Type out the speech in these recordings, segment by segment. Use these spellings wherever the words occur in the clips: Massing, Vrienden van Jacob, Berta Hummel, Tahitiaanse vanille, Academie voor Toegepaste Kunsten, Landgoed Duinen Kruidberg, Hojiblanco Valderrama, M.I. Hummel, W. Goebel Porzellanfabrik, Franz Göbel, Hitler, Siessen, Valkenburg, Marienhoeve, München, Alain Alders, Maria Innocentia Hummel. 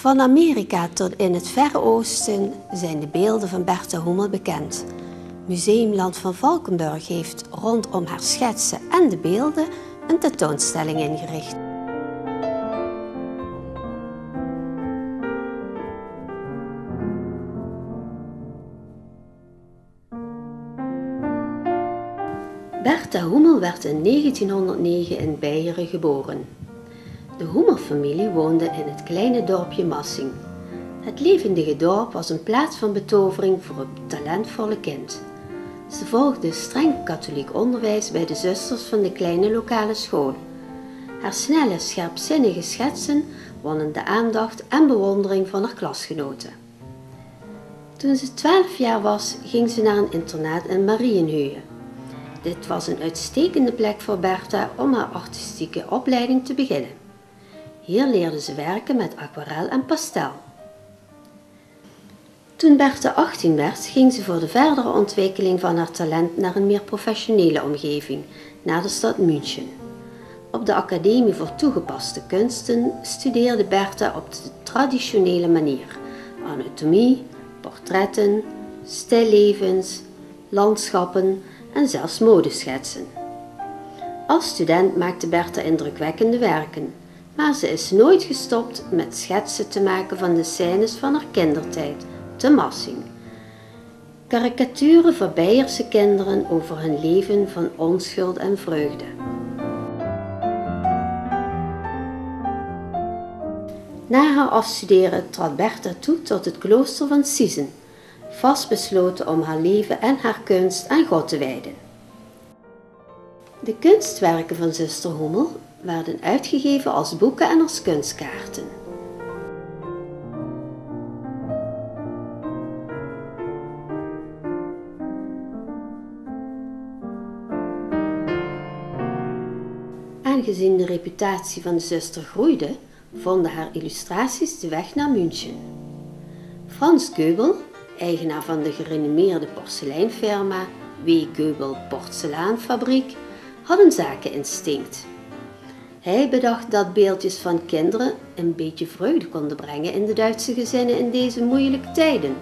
Van Amerika tot in het Verre Oosten zijn de beelden van Berta Hummel bekend. Museumland van Valkenburg heeft rondom haar schetsen en de beelden een tentoonstelling ingericht. Berta Hummel werd in 1909 in Beieren geboren. De Hummel-familie woonde in het kleine dorpje Massing. Het levendige dorp was een plaats van betovering voor een talentvolle kind. Ze volgde streng katholiek onderwijs bij de zusters van de kleine lokale school. Haar snelle, scherpzinnige schetsen wonnen de aandacht en bewondering van haar klasgenoten. Toen ze 12 jaar was, ging ze naar een internaat in Marienhoeve. Dit was een uitstekende plek voor Berta om haar artistieke opleiding te beginnen. Hier leerde ze werken met aquarel en pastel. Toen Berta 18 werd, ging ze voor de verdere ontwikkeling van haar talent naar een meer professionele omgeving, naar de stad München. Op de Academie voor Toegepaste Kunsten studeerde Berta op de traditionele manier: anatomie, portretten, stillevens, landschappen en zelfs modeschetsen. Als student maakte Berta indrukwekkende werken, maar ze is nooit gestopt met schetsen te maken van de scènes van haar kindertijd, te Massing. Karikaturen van Beierse kinderen over hun leven van onschuld en vreugde. Na haar afstuderen trad Berta toe tot het klooster van Siessen, vastbesloten om haar leven en haar kunst aan God te wijden. De kunstwerken van zuster Hummel werden uitgegeven als boeken en als kunstkaarten. Aangezien de reputatie van de zuster groeide, vonden haar illustraties de weg naar München. Franz Göbel, eigenaar van de gerenommeerde porseleinfirma W. Goebel Porzellanfabrik, had een zakeninstinct. Hij bedacht dat beeldjes van kinderen een beetje vreugde konden brengen in de Duitse gezinnen in deze moeilijke tijden.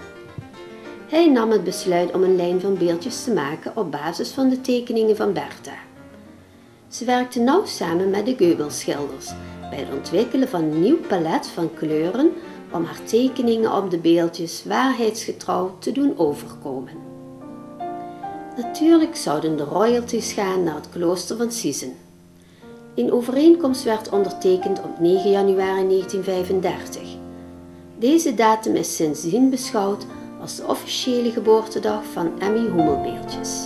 Hij nam het besluit om een lijn van beeldjes te maken op basis van de tekeningen van Berta. Ze werkte nauw samen met de Goebelschilders bij het ontwikkelen van een nieuw palet van kleuren om haar tekeningen op de beeldjes waarheidsgetrouw te doen overkomen. Natuurlijk zouden de royalties gaan naar het klooster van Siessen. Een overeenkomst werd ondertekend op 9 januari 1935. Deze datum is sindsdien beschouwd als de officiële geboortedag van Emmy Hummelbeeldjes.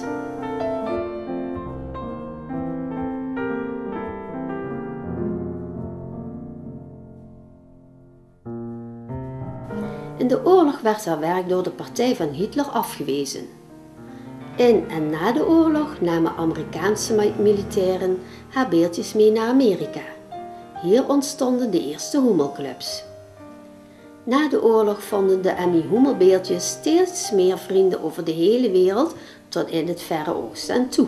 In de oorlog werd haar werk door de partij van Hitler afgewezen. In en na de oorlog namen Amerikaanse militairen haar beeldjes mee naar Amerika. Hier ontstonden de eerste Hummelclubs. Na de oorlog vonden de Emmy Hummelbeeldjes steeds meer vrienden over de hele wereld tot in het Verre Oosten en toe.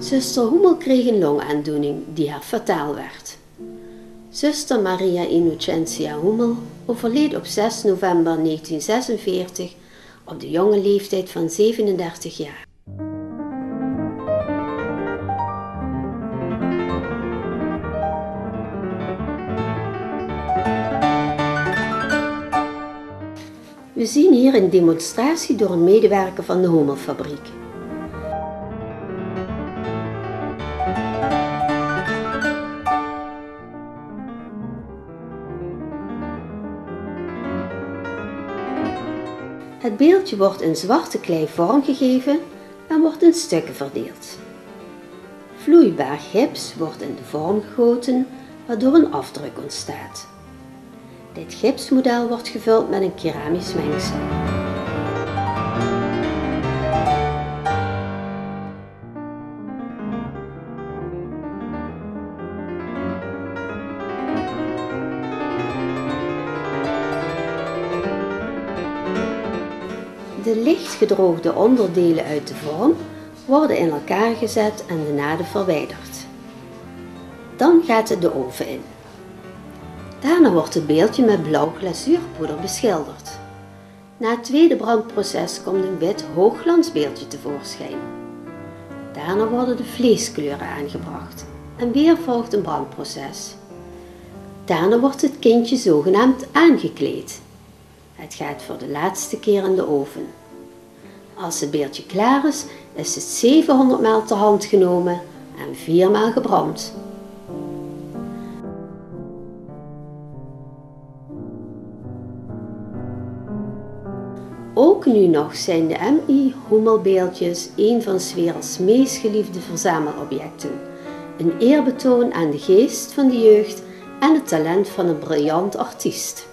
Zuster Hummel kreeg een longaandoening die haar fataal werd. Zuster Maria Innocentia Hummel overleed op 6 november 1946 op de jonge leeftijd van 37 jaar. zien hier een demonstratie door een medewerker van de Hummelfabriek. Het beeldje wordt in zwarte klei vormgegeven en wordt in stukken verdeeld. Vloeibaar gips wordt in de vorm gegoten, waardoor een afdruk ontstaat. Dit gipsmodel wordt gevuld met een keramisch mengsel. De licht gedroogde onderdelen uit de vorm worden in elkaar gezet en de naden verwijderd. Dan gaat het de oven in. Daarna wordt het beeldje met blauw glazuurpoeder beschilderd. Na het tweede brandproces komt een wit hoogglansbeeldje tevoorschijn. Daarna worden de vleeskleuren aangebracht en weer volgt een brandproces. Daarna wordt het kindje zogenaamd aangekleed. Het gaat voor de laatste keer in de oven. Als het beeldje klaar is, is het 700 maal ter hand genomen en 4 maal gebrand. Ook nu nog zijn de M.I. Hummelbeeldjes een van 's werelds meest geliefde verzamelobjecten. Een eerbetoon aan de geest van de jeugd en het talent van een briljant artiest.